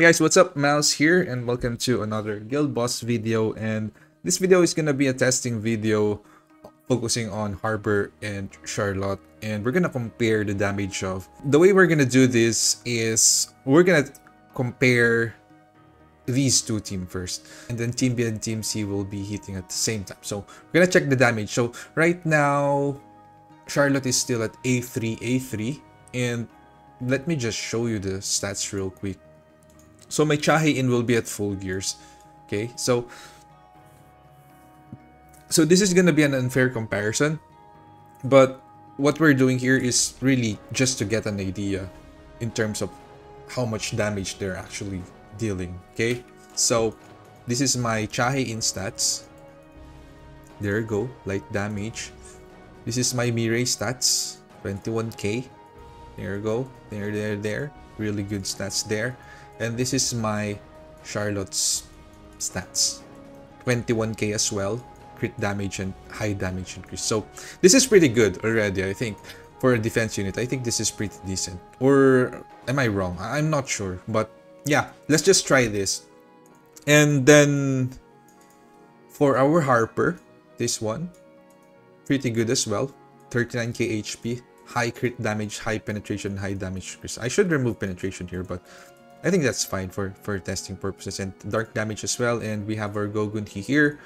Hey guys, what's up? Miles here and welcome to another Guild Boss video, and this video is gonna be a testing video focusing on Harper and Charlotte, and we're gonna compare the damage of. The way we're gonna do this is we're gonna compare these two teams first, and then team B and team C will be hitting at the same time. So we're gonna check the damage. So right now Charlotte is still at A3, and let me just show you the stats real quick. So my Cha Hae-In will be at full gears. Okay, so this is gonna be an unfair comparison, but what we're doing here is really just to get an idea in terms of how much damage they're actually dealing. Okay, so this is my Cha Hae-In stats. There you go, light damage. This is my Mireille stats, 21k. There you go, there. Really good stats there. And this is my Charlotte's stats, 21k as well, crit damage and high damage increase. So this is pretty good already, I think, for a defense unit. I think this is pretty decent. Or am I wrong? I'm not sure. But yeah, let's just try this. And then for our Harper, this one, pretty good as well, 39k HP, high crit damage, high penetration, high damage increase. I should remove penetration here, but I think that's fine for testing purposes, and dark damage as well. And we have our Gogunhee here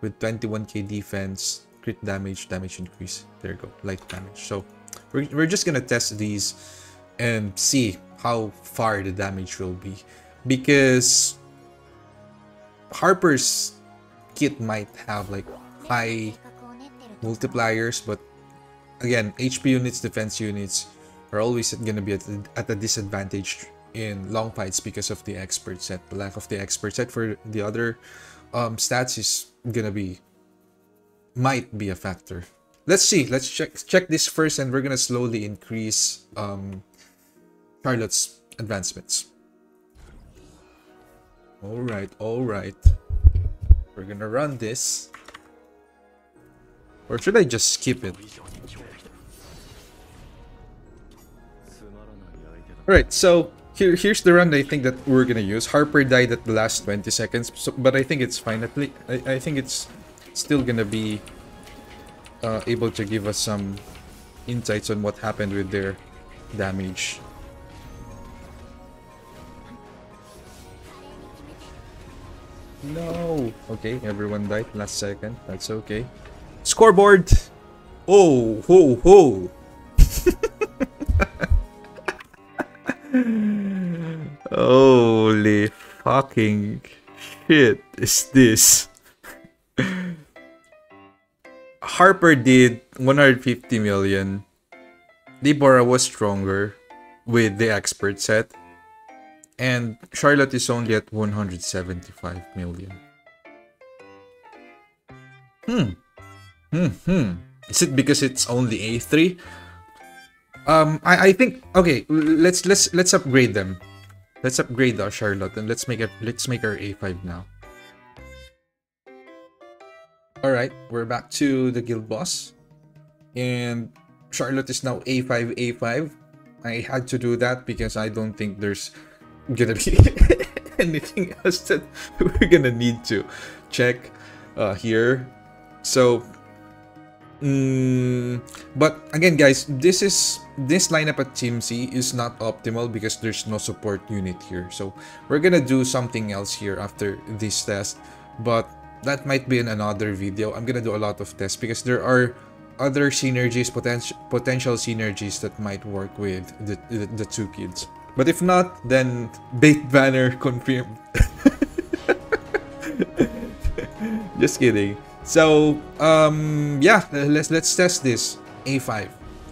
with 21k defense, crit damage, damage increase. There you go, light damage. So we're just gonna test these and see how far the damage will be, because Harper's kit might have like high multipliers, but again, HP units, defense units are always gonna be at a disadvantage in long fights because of the expert set. The lack of the expert set for the other stats is gonna be, might be a factor. Let's see, let's check this first, and we're gonna slowly increase Charlotte's advancements. All right, we're gonna run this, or should I just skip it? All right, so here's the run I think that we're gonna use. Harper died at the last 20 seconds, so, but I think it's fine. At least I think it's still gonna be able to give us some insights on what happened with their damage. No! Okay, everyone died last second. That's okay. Scoreboard! Oh, ho, ho! Holy fucking shit is this. Harper did 150 million. Libora was stronger with the expert set. And Charlotte is only at 175 million. Is it because it's only A3? I think, okay, let's upgrade them. Let's upgrade our Charlotte, and let's make our A5 now. All right, we're back to the Guild Boss, and Charlotte is now A5. I had to do that because I don't think there's gonna be anything else that we're gonna need to check here. So, but again, guys, this lineup at Team C is not optimal because there's no support unit here. So we're gonna do something else here after this test, but that might be in another video. I'm gonna do a lot of tests because there are other synergies, potential synergies that might work with the two kids. But if not, then bait banner confirmed. Just kidding. So, yeah, let's test this A5.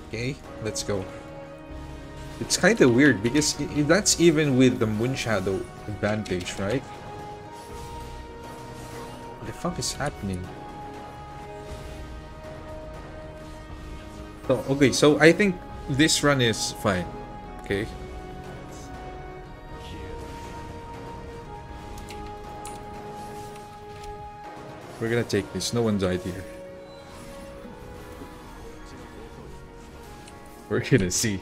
Okay, let's go. It's kind of weird because that's even with the Moon Shadow advantage, right? What the fuck is happening? So, okay, so I think this run is fine. Okay. We're gonna take this. No one died here. We're gonna see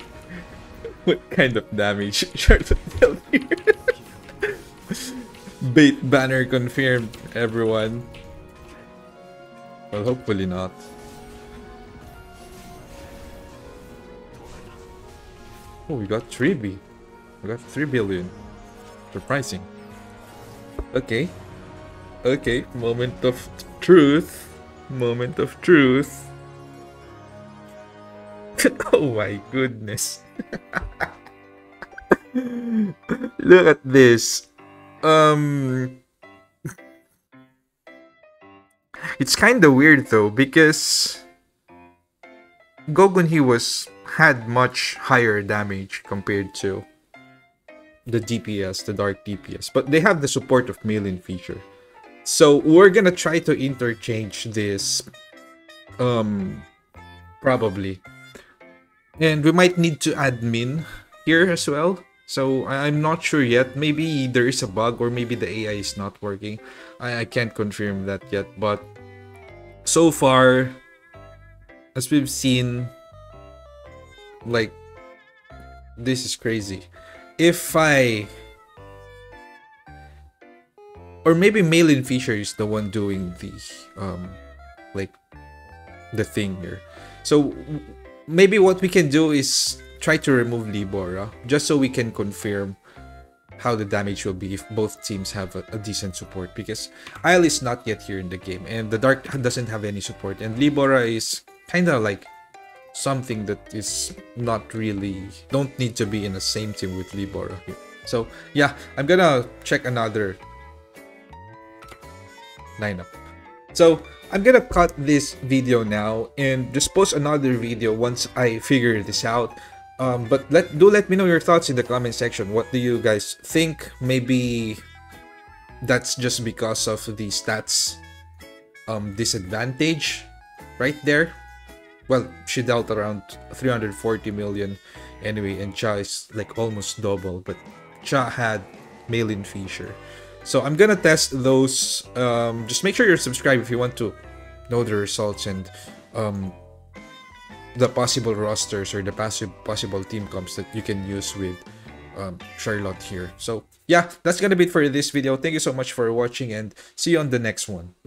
what kind of damage Charlotte dealt here. Bait banner confirmed, everyone. Well, hopefully not. Oh, we got 3B. We got 3 billion. Surprising. Okay. Okay, moment of truth. Moment of truth. Oh my goodness. Look at this. It's kind of weird though, because Gogunhee had much higher damage compared to the DPS, the dark DPS, but they have the support of Meilin feature. So we're gonna try to interchange this, probably. And we might need to add Min here as well. So I'm not sure yet. Maybe there is a bug, or maybe the AI is not working. I can't confirm that yet. But so far, as we've seen, like, this is crazy. If I... Or maybe Meilin feature is the one doing the, like, the thing here. So maybe what we can do is try to remove Libora, just so we can confirm how the damage will be if both teams have a decent support, because Ailis is not yet here in the game, and the Dark doesn't have any support, and Libora is kind of like something that is not really... don't need to be in the same team with Libora here. So yeah, I'm gonna check another lineup. So I'm gonna cut this video now and just post another video once I figure this out. But let me know your thoughts in the comment section. What do you guys think? Maybe that's just because of the stats disadvantage right there. Well, she dealt around 340 million anyway, and Cha is like almost double, but Cha had Meilin feature. So I'm gonna test those. Just make sure you're subscribed if you want to know the results and the possible rosters or the possible team comps that you can use with Charlotte here. So yeah, that's gonna be it for this video. Thank you so much for watching, and see you on the next one.